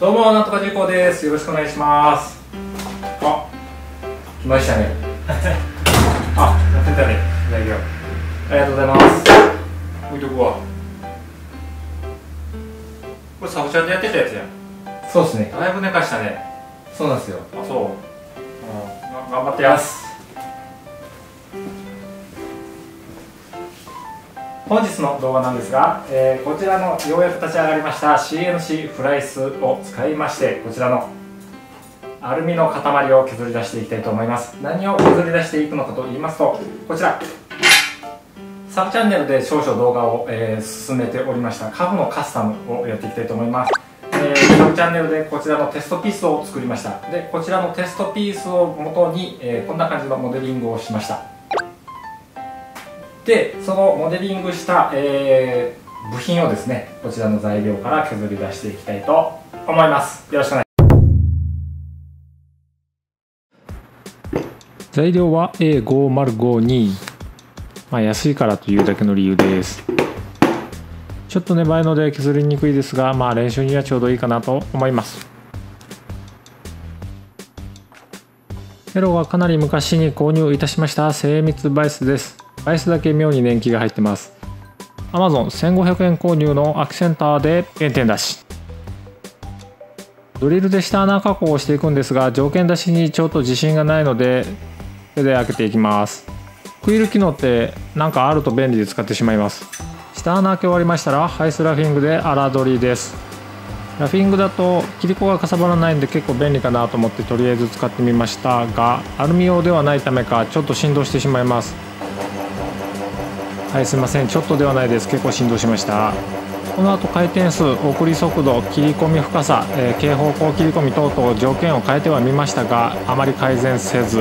どうも、なんとか重工です。よろしくお願いします。あ、来ましたね。あ、やってたね。大丈夫。ありがとうございます。置いとくわ。これサブチャンでやってたやつやん。そうですね。だいぶ寝かしたね。そうなんですよ。あ、そう。うん、頑張ってやす。本日の動画なんですが、こちらのようやく立ち上がりました CNC フライスを使いまして、こちらのアルミの塊を削り出していきたいと思います。何を削り出していくのかと言いますと、こちらサブチャンネルで少々動画を、進めておりました家具のカスタムをやっていきたいと思います。サブチャンネルでこちらのテストピースを作りました。で、こちらのテストピースを元に、こんな感じのモデリングをしました。で、そのモデリングした、部品をですね、こちらの材料から削り出していきたいと思います。よろしくお願いします。材料は A5052。まあ安いからというだけの理由です。ちょっと粘いので削りにくいですが、まあ練習にはちょうどいいかなと思います。エロはかなり昔に購入いたしました精密バイスです。バイスだけ妙に年季が入ってます。 Amazon1500 円購入のアキセンターで原点出し、ドリルで下穴加工をしていくんですが、条件出しにちょっと自信がないので手で開けていきます。クイル機能ってなんかあると便利で使ってしまいます。下穴開け終わりましたらハイスラフィングで粗取りです。ラフィングだと切り子がかさばらないんで結構便利かなと思ってとりあえず使ってみましたが、アルミ用ではないためかちょっと振動してしまいます。はい、すいません、ちょっとではないです。結構振動しました。この後回転数、送り速度、切り込み深さ、軽方向切り込み等々条件を変えてはみましたが、あまり改善せず、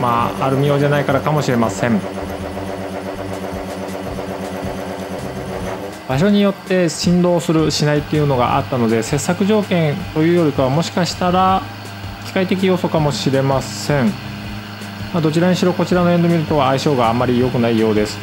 まあアルミ用じゃないからかもしれません。場所によって振動するしないっていうのがあったので、切削条件というよりかはもしかしたら機械的要素かもしれません。まあ、どちらにしろこちらのエンドミルとは相性があまり良くないようです。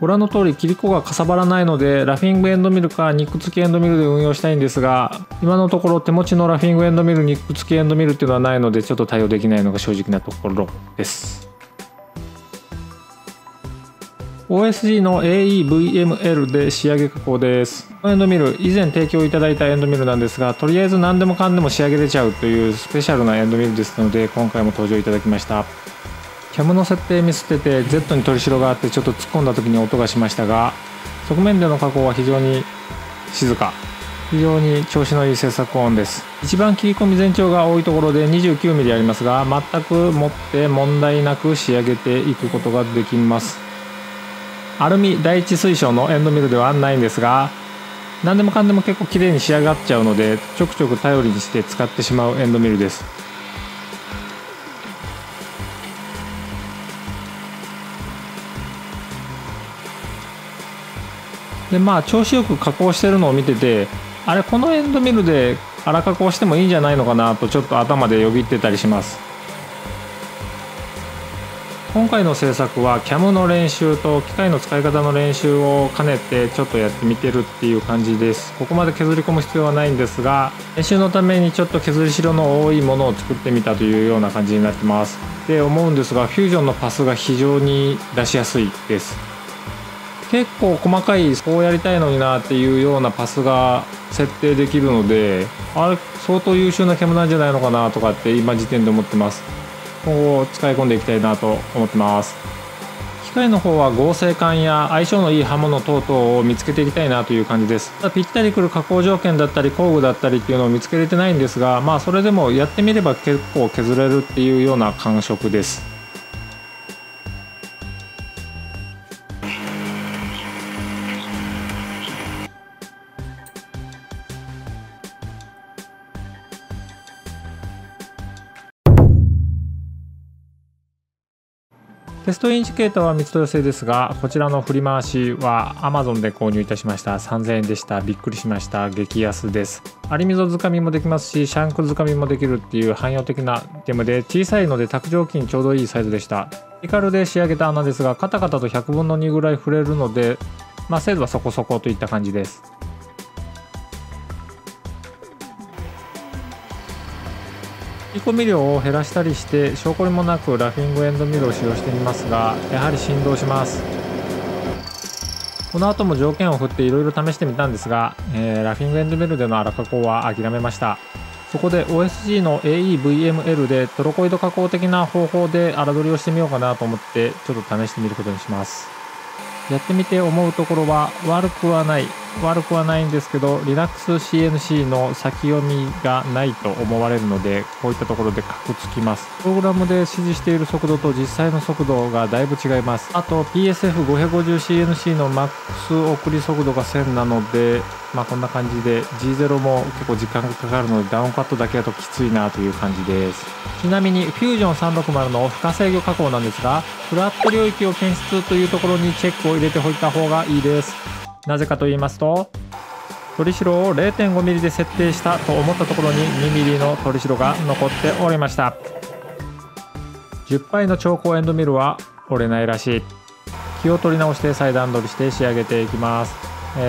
ご覧の通り切り子がかさばらないので、ラフィングエンドミルかニック付きエンドミルで運用したいんですが、今のところ手持ちのラフィングエンドミル、ニック付きエンドミルっていうのはないので、ちょっと対応できないのが正直なところです。 OSG の AEVML で仕上げ加工です。このエンドミル、以前提供いただいたエンドミルなんですが、とりあえず何でもかんでも仕上げれちゃうというスペシャルなエンドミルですので、今回も登場いただきました。キャムの設定ミスってて Z に取り代があってちょっと突っ込んだ時に音がしましたが、側面での加工は非常に静か、非常に調子のいい制作音です。一番切り込み全長が多いところで 29mm ありますが、全く持って問題なく仕上げていくことができます。アルミ第一水晶のエンドミルではないんですが、何でもかんでも結構綺麗に仕上がっちゃうので、ちょくちょく頼りにして使ってしまうエンドミルです。で、まあ調子よく加工してるのを見てて、あれこのエンドミルで粗加工してもいいんじゃないのかなとちょっと頭でよぎってたりします。今回の制作は CAM の練習と機械の使い方の練習を兼ねてちょっとやってみてるっていう感じです。ここまで削り込む必要はないんですが、練習のためにちょっと削り代の多いものを作ってみたというような感じになってます。で、思うんですがフュージョンのパスが非常に出しやすいです。結構細かい、こうやりたいのになっていうようなパスが設定できるので、あれ相当優秀なCAMなんじゃないのかなとかって今時点で思ってます。今後使い込んでいきたいなと思ってます。機械の方は合成感や相性のいい刃物等々を見つけていきたいなという感じです。ただぴったりくる加工条件だったり工具だったりっていうのを見つけれてないんですが、まあそれでもやってみれば結構削れるっていうような感触です。テストインジケーターは密度寄せですが、こちらの振り回しは Amazon で購入いたしました。3000円でした。びっくりしました。激安です。アリ溝づかみもできますし、シャンクづかみもできるっていう汎用的なアイテムで、小さいので卓上機にちょうどいいサイズでした。ティカルで仕上げた穴ですが、カタカタと100分の2ぐらい触れるので、まあ精度はそこそこといった感じです。切り込み量を減らしたりして証拠りもなくラフィングエンドミルを使用していますが、やはり振動します。この後も条件を振っていろいろ試してみたんですが、ラフィングエンドミルでの粗加工は諦めました。そこで OSG の AEVML でトロコイド加工的な方法で粗取りをしてみようかなと思って、ちょっと試してみることにします。やってみて思うところは悪くはないんですけど、 Linux CNC の先読みがないと思われるので、こういったところでカクつきます。プログラムで指示している速度と実際の速度がだいぶ違います。あと PSF550CNC のマックス送り速度が1000なので、まあこんな感じで G0 も結構時間がかかるので、ダウンカットだけだときついなという感じです。ちなみに Fusion360 の不可制御加工なんですが、フラット領域を検出というところにチェックを入れておいた方がいいです。なぜかと言いますと、取り代を 0.5mm で設定したと思ったところに 2mm の取り代が残っておりました。10杯の超高エンドミルは折れないらしい。気を取り直して再段取りして仕上げていきます。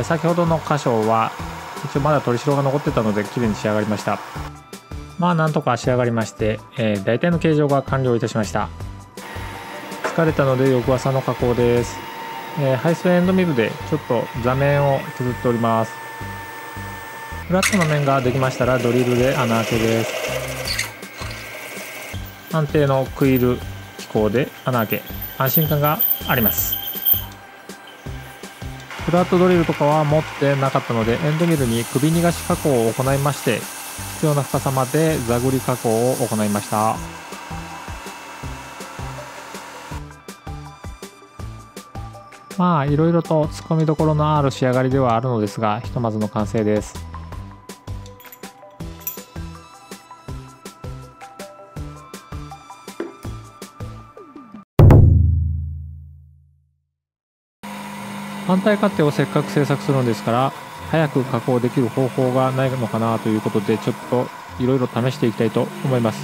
先ほどの箇所は一応まだ取り代が残ってたので綺麗に仕上がりました。まあなんとか仕上がりまして、大体の形状が完了いたしました。疲れたので翌朝の加工です。配線エンドミルでちょっと座面を削っております。フラットの面ができましたらドリルで穴開けです。安定のクイール機構で穴開け、安心感があります。フラットドリルとかは持ってなかったので、エンドミルに首逃がし加工を行いまして、必要な深さまで座繰り加工を行いました。まあいろいろと突っ込みどころのある仕上がりではあるのですが、ひとまずの完成です。反対カッテをせっかく制作するんですから、早く加工できる方法がないのかなということで、ちょっといろいろ試していきたいと思います。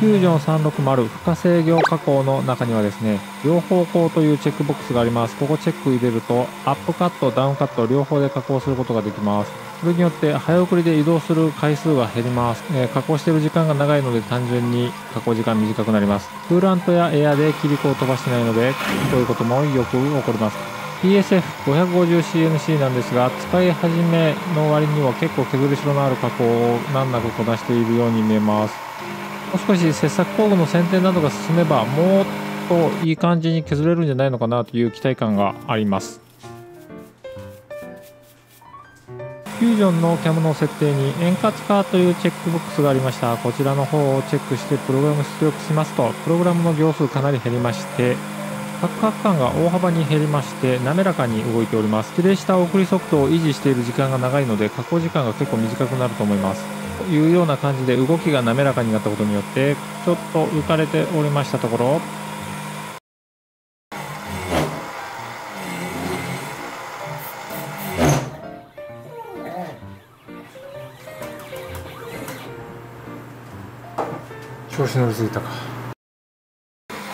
Fusion360 不可制御加工の中にはですね、両方向というチェックボックスがあります。ここチェック入れると、アップカット、ダウンカット両方で加工することができます。それによって早送りで移動する回数が減ります。加工している時間が長いので、単純に加工時間短くなります。クーラントやエアで切り子を飛ばしてないので、こういうこともよく起こります。PSF550CNC なんですが、使い始めの割には結構削り代のある加工を難なくこなしているように見えます。もう少し切削工具の選定などが進めば、もっといい感じに削れるんじゃないのかなという期待感があります。 Fusion の CAM の設定に円滑化というチェックボックスがありました。こちらの方をチェックしてプログラム出力しますと、プログラムの行数かなり減りまして、カクカク感が大幅に減りまして、滑らかに動いております。指定した送り速度を維持している時間が長いので、加工時間が結構短くなると思います。というような感じで、動きが滑らかになったことによってちょっと浮かれておりましたところ、調子乗りすぎたか。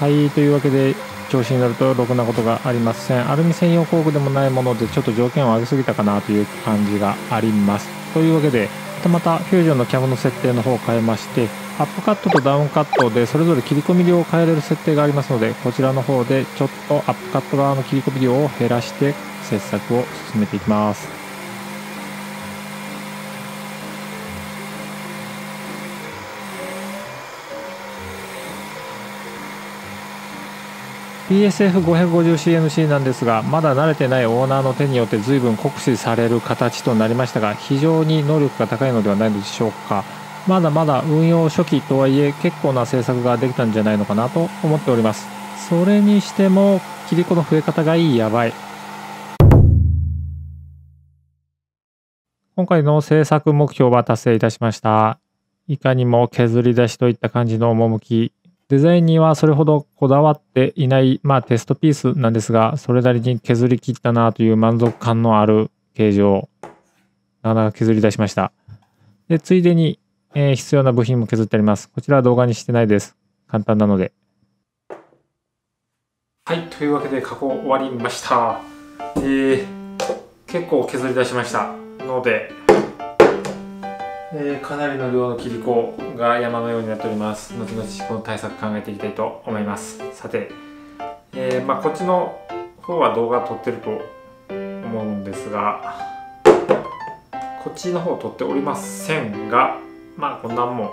はい、というわけで調子に乗るとろくなことがありません。アルミ専用工具でもないもので、ちょっと条件を上げすぎたかなという感じがあります。というわけでまたFusionのCAMの設定の方を変えまして、アップカットとダウンカットでそれぞれ切り込み量を変えれる設定がありますので、こちらの方でちょっとアップカット側の切り込み量を減らして切削を進めていきます。PSF550CNC なんですが、まだ慣れてないオーナーの手によって随分酷使される形となりましたが、非常に能力が高いのではないのでしょうか。まだまだ運用初期とはいえ、結構な制作ができたんじゃないのかなと思っております。それにしても切り子の増え方がやばい。今回の制作目標は達成いたしました。いかにも削り出しといった感じの趣、デザインにはそれほどこだわっていない、まあテストピースなんですが、それなりに削り切ったなという満足感のある形状、なかなか削り出しました。で、ついでに、必要な部品も削ってあります。こちらは動画にしてないです。簡単なので。はい、というわけで加工終わりました。結構削り出しましたので、かなりの量の切り子が山のようになっております。後々この対策考えていきたいと思います。さて、こっちの方は動画撮ってると思うんですが、こっちの方撮っておりませんが、こんなんも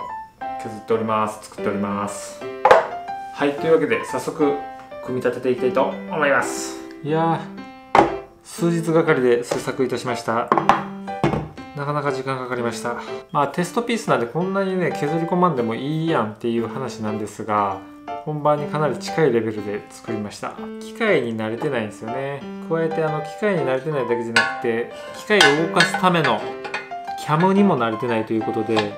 削っております。作っております。はい、というわけで早速組み立てていきたいと思います。いやー、数日がかりで制作いたしました。なかなか時間かかりました。テストピースなんでこんなにね削り込まんでもいいやんっていう話なんですが、本番にかなり近いレベルで作りました。機械に慣れてないんですよね。加えて機械に慣れてないだけじゃなくて、機械を動かすためのキャムにも慣れてないということで、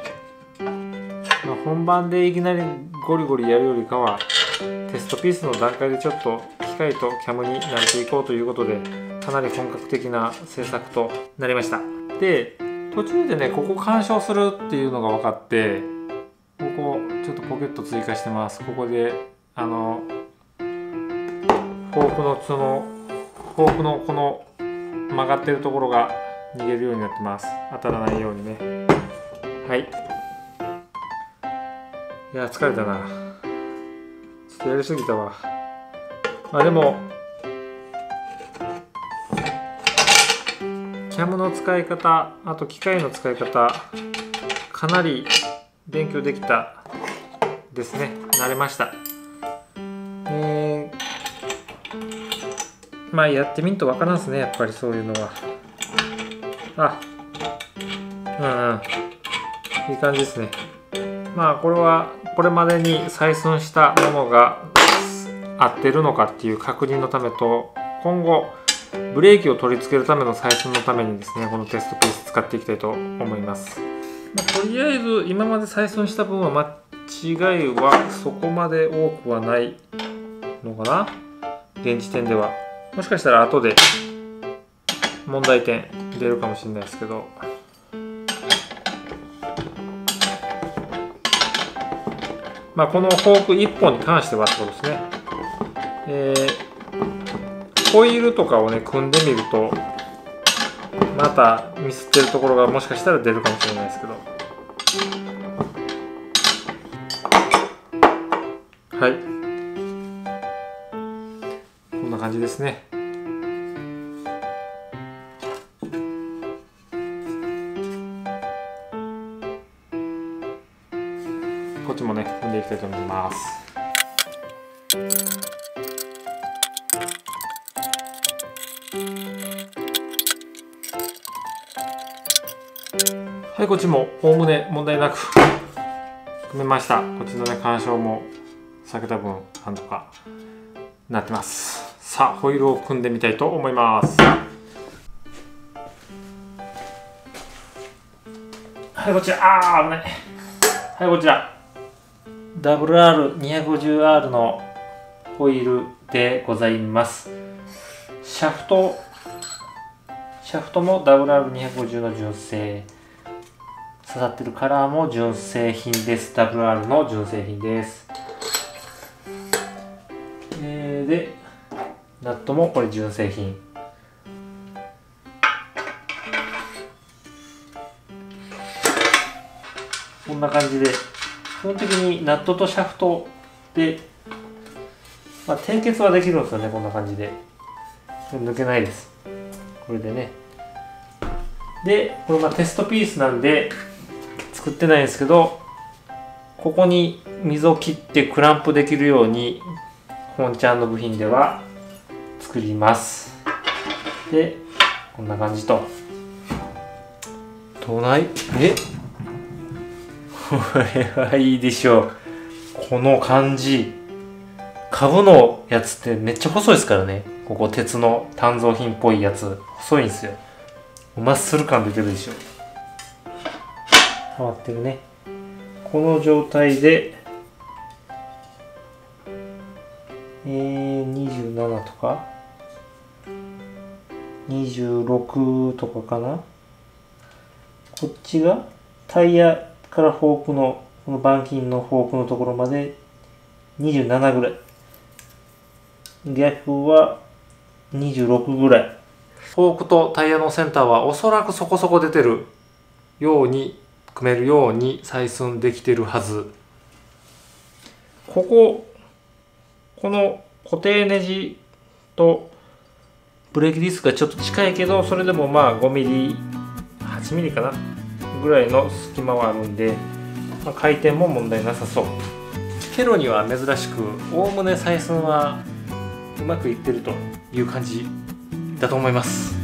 本番でいきなりゴリゴリやるよりかはテストピースの段階でちょっと機械とキャムに慣れていこうということで、かなり本格的な制作となりました。で、途中でねここ干渉するっていうのが分かって、ここちょっとポケット追加してます。ここでフォークのこの曲がってるところが逃げるようになってます。当たらないようにね。はい、いや疲れたな。ちょっとやりすぎたわ。でもキャムの使い方、あと機械の使い方、かなり勉強できたですね。慣れました。やってみんと分からんすね、やっぱりそういうのは。いい感じですね。これはこれまでに採寸したものが合ってるのかっていう確認のためと、今後ブレーキを取り付けるための採寸のためにですね、このテストピース使っていきたいと思います。とりあえず今まで採寸した分は間違いはそこまで多くはないのかな、現時点では。もしかしたら後で問題点出るかもしれないですけど、このフォーク1本に関してはってことですね。ホイールとかをね組んでみると、またミスってるところがもしかしたら出るかもしれないですけど、はい、こんな感じですね。こっちもね組んでいきたいと思います。はい、こっちもおおむね問題なく組めました。こっちのね干渉も避けた分なんとかなってます。さあ、ホイールを組んでみたいと思います。はい、こちら。危ない。はい、こちら WR250R のホイールでございます。シャフトも WR250 の純正、刺さってるカラーも純正品です。WR の純正品です。で、ナットもこれ純正品。こんな感じで、基本的にナットとシャフトで、締結はできるんですよね、こんな感じで。抜けないです。これでね。で、これテストピースなんで、作ってないんですけど、ここに溝を切ってクランプできるように本ちゃんの部品では作ります。で、こんな感じとどない、これはいいでしょう。この感じ、株のやつってめっちゃ細いですからね。ここ鉄の鍛造品っぽいやつ細いんですよ。マッスル感出てるでしょ。変わってるね。この状態で、27とか26とかかな。こっちがタイヤからフォークのこの板金のフォークのところまで27ぐらい、逆は26ぐらい。フォークとタイヤのセンターはおそらくそこそこ出てるように組めるように採寸できてるはず。この固定ネジとブレーキディスクがちょっと近いけど、それでもまあ 5mm、8mm かなぐらいの隙間はあるんで、まあ、回転も問題なさそう。ケロには珍しくおおむね採寸はうまくいってるという感じだと思います。